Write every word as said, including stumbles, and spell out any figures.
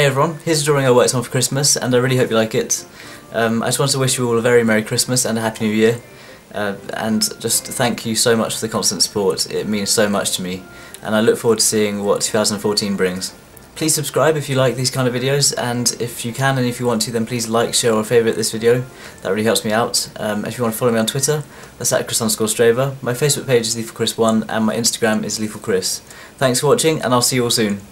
Hey everyone, here's a drawing I worked on for Christmas and I really hope you like it. Um, I just want to wish you all a very Merry Christmas and a Happy New Year, uh, and just thank you so much for the constant support. It means so much to me and I look forward to seeing what two thousand fourteen brings. Please subscribe if you like these kind of videos, and if you can and if you want to, then please like, share or favourite this video. That really helps me out. Um, if you want to follow me on Twitter, that's at Chris underscore Straver. My Facebook page is lethal chris one and my Instagram is lethalchris. Thanks for watching and I'll see you all soon.